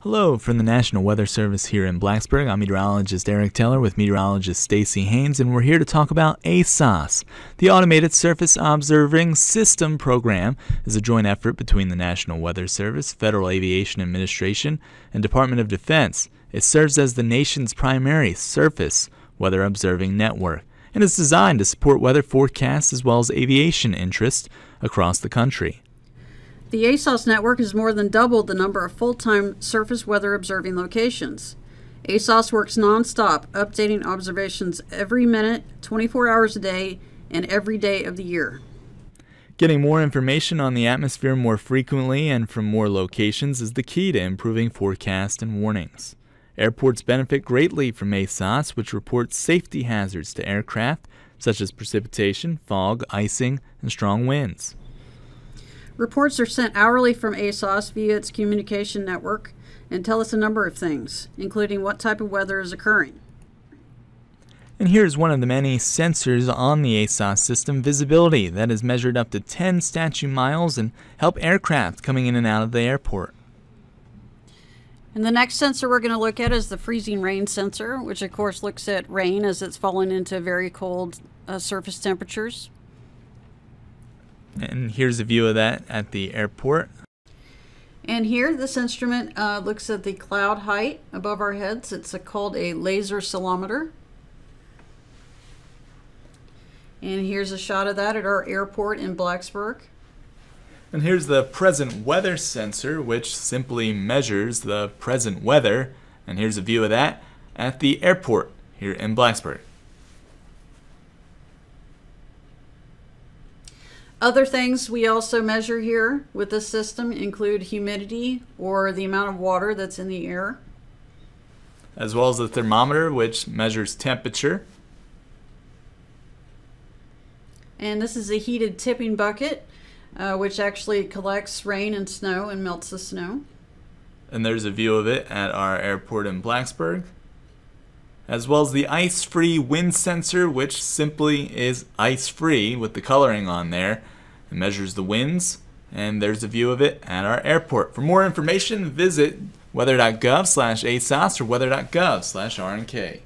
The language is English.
Hello from the National Weather Service here in Blacksburg. I'm meteorologist Eric Taylor with meteorologist Stacey Haynes, and we're here to talk about ASOS. The Automated Surface Observing System program is a joint effort between the National Weather Service, Federal Aviation Administration, and Department of Defense. It serves as the nation's primary surface weather observing network and is designed to support weather forecasts as well as aviation interests across the country. The ASOS network has more than doubled the number of full-time surface weather observing locations. ASOS works nonstop, updating observations every minute, 24 hours a day, and every day of the year. Getting more information on the atmosphere more frequently and from more locations is the key to improving forecasts and warnings. Airports benefit greatly from ASOS, which reports safety hazards to aircraft, such as precipitation, fog, icing, and strong winds. Reports are sent hourly from ASOS via its communication network and tell us a number of things, including what type of weather is occurring. And here's one of the many sensors on the ASOS system, visibility, that is measured up to 10 statute miles and help aircraft coming in and out of the airport. And the next sensor we're going to look at is the freezing rain sensor, which of course looks at rain as it's falling into very cold surface temperatures. And here's a view of that at the airport. And here, this instrument looks at the cloud height above our heads. It's called a laser salometer. And here's a shot of that at our airport in Blacksburg. And here's the present weather sensor, which simply measures the present weather. And here's a view of that at the airport here in Blacksburg. Other things we also measure here with this system include humidity, or the amount of water that's in the air, as well as the thermometer, which measures temperature. And this is a heated tipping bucket, which actually collects rain and snow and melts the snow. And there's a view of it at our airport in Blacksburg, as well as the ice-free wind sensor, which simply is ice-free with the coloring on there. It measures the winds, and there's a view of it at our airport. For more information, visit weather.gov/ASOS or weather.gov/RNK.